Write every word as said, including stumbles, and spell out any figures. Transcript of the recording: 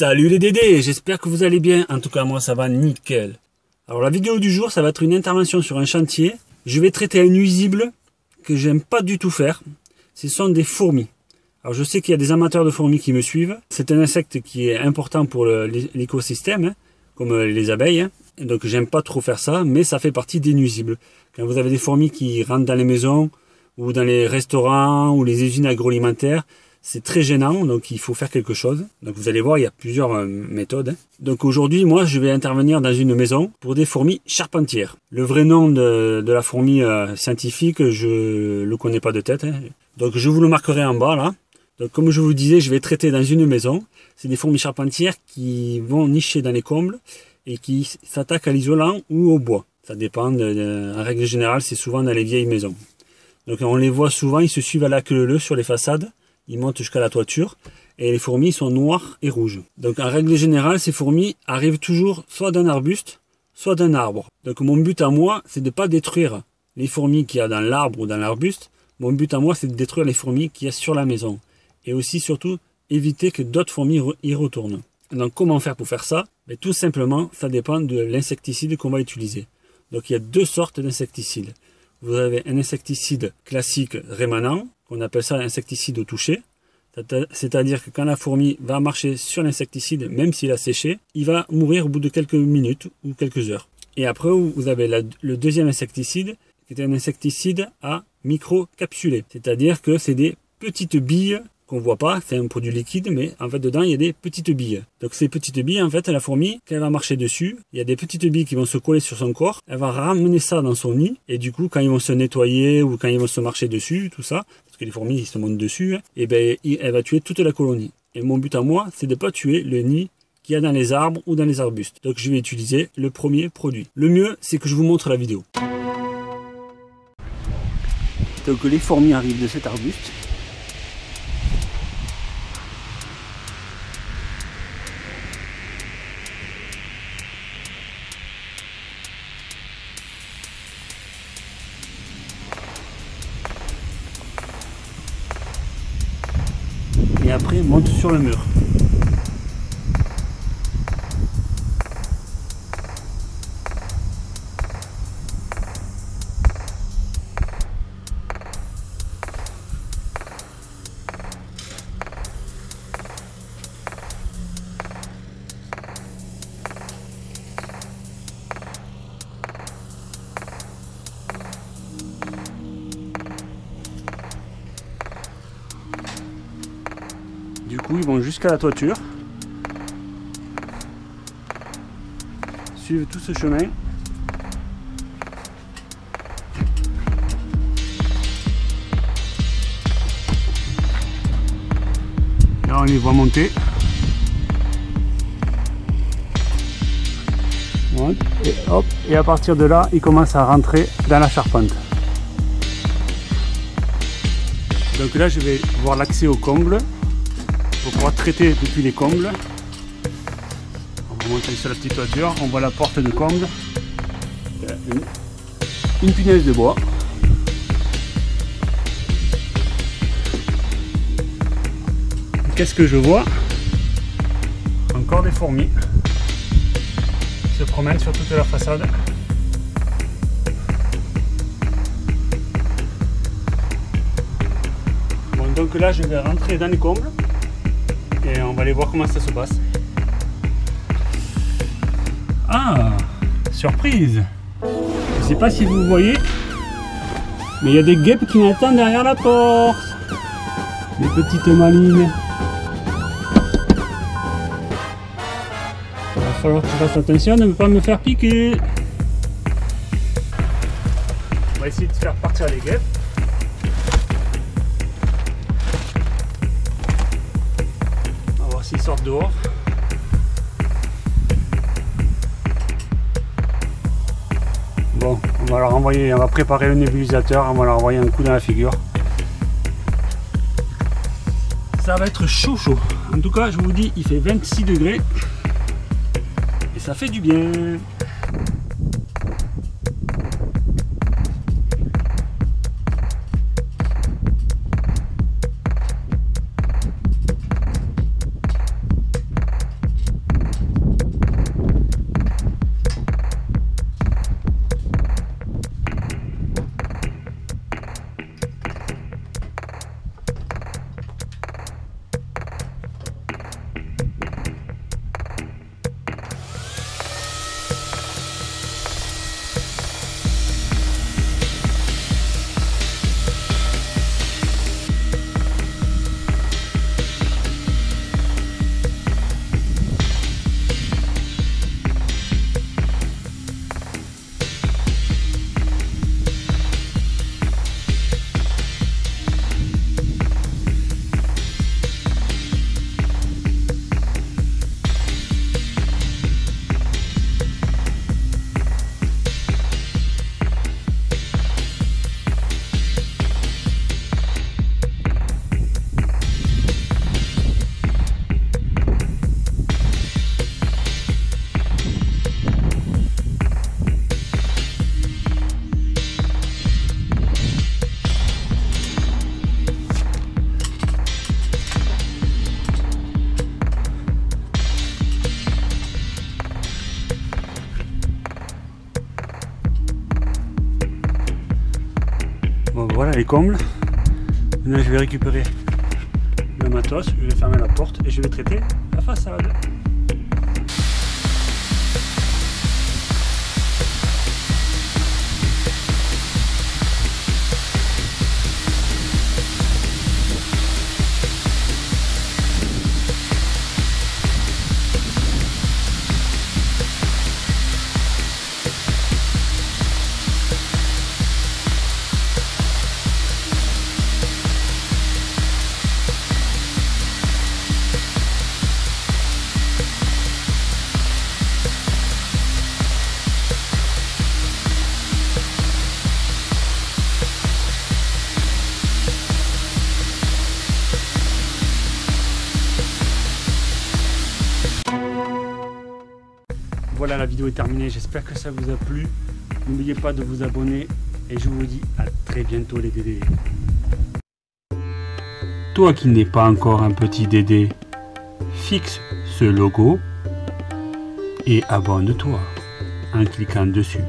Salut les dédés, j'espère que vous allez bien, en tout cas moi ça va nickel. Alors la vidéo du jour ça va être une intervention sur un chantier. Je vais traiter un nuisible que j'aime pas du tout faire, ce sont des fourmis. Alors je sais qu'il y a des amateurs de fourmis qui me suivent, c'est un insecte qui est important pour l'écosystème, hein, comme les abeilles, hein. Donc j'aime pas trop faire ça, mais ça fait partie des nuisibles. Quand vous avez des fourmis qui rentrent dans les maisons, ou dans les restaurants, ou les usines agroalimentaires, c'est très gênant, donc il faut faire quelque chose. Donc vous allez voir, il y a plusieurs méthodes. Donc aujourd'hui, moi, je vais intervenir dans une maison pour des fourmis charpentières. Le vrai nom de, de la fourmi euh, scientifique, je le connais pas de tête, hein. Donc je vous le marquerai en bas, là. Donc comme je vous disais, je vais traiter dans une maison. C'est des fourmis charpentières qui vont nicher dans les combles et qui s'attaquent à l'isolant ou au bois. Ça dépend, de, de, en règle générale, c'est souvent dans les vieilles maisons. Donc on les voit souvent, ils se suivent à la queue leu sur les façades. Ils montent jusqu'à la toiture et les fourmis sont noires et rouges. Donc en règle générale, ces fourmis arrivent toujours soit d'un arbuste, soit d'un arbre. Donc mon but à moi, c'est de ne pas détruire les fourmis qu'il y a dans l'arbre ou dans l'arbuste. Mon but à moi, c'est de détruire les fourmis qu'il y a sur la maison. Et aussi, surtout, éviter que d'autres fourmis y retournent. Donc comment faire pour faire ça? Mais tout simplement, ça dépend de l'insecticide qu'on va utiliser. Donc il y a deux sortes d'insecticides. Vous avez un insecticide classique rémanent, qu'on appelle ça l'insecticide au toucher. C'est-à-dire que quand la fourmi va marcher sur l'insecticide, même s'il a séché, il va mourir au bout de quelques minutes ou quelques heures. Et après, vous avez la, le deuxième insecticide, qui est un insecticide à micro-capsulé. C'est-à-dire que c'est des petites billes qu'on ne voit pas, c'est un produit liquide, mais en fait dedans il y a des petites billes. Donc ces petites billes, en fait, la fourmi, quand elle va marcher dessus, il y a des petites billes qui vont se coller sur son corps, elle va ramener ça dans son nid, et du coup, quand ils vont se nettoyer, ou quand ils vont se marcher dessus, tout ça, parce que les fourmis, ils se montent dessus, hein, et ben elle va tuer toute la colonie. Et mon but à moi, c'est de ne pas tuer le nid qu'il y a dans les arbres ou dans les arbustes. Donc je vais utiliser le premier produit. Le mieux, c'est que je vous montre la vidéo. Donc les fourmis arrivent de cet arbuste. Et après monte sur le mur. Du coup, ils vont jusqu'à la toiture, suivent tout ce chemin. Là, on les voit monter. Et hop, et à partir de là, ils commencent à rentrer dans la charpente. Donc là, je vais voir l'accès au comble. Pour pouvoir traiter depuis les combles, on va monter sur la petite toiture, on voit la porte de comble, une, une punaise de bois, qu'est-ce que je vois? Encore des fourmis qui se promènent sur toute la façade. Bon, donc là je vais rentrer dans les combles. Et on va aller voir comment ça se passe. Ah, surprise! Je sais pas si vous voyez, mais il y a des guêpes qui m'attendent derrière la porte. Des petites malines. Il va falloir que je fasse attention de ne pas me faire piquer. On va essayer de faire partir les guêpes. S'ils sortent dehors. Bon, on va leur envoyer, on va préparer le nébulisateur, on va leur envoyer un coup dans la figure. Ça va être chaud chaud. En tout cas, je vous dis, il fait vingt-six degrés et ça fait du bien. Bon voilà les combles. Maintenant je vais récupérer le matos, je vais fermer la porte et je vais traiter la façade. Voilà, la vidéo est terminée, j'espère que ça vous a plu. N'oubliez pas de vous abonner et je vous dis à très bientôt les dédés. Toi qui n'es pas encore un petit dédé, fixe ce logo et abonne-toi en cliquant dessus.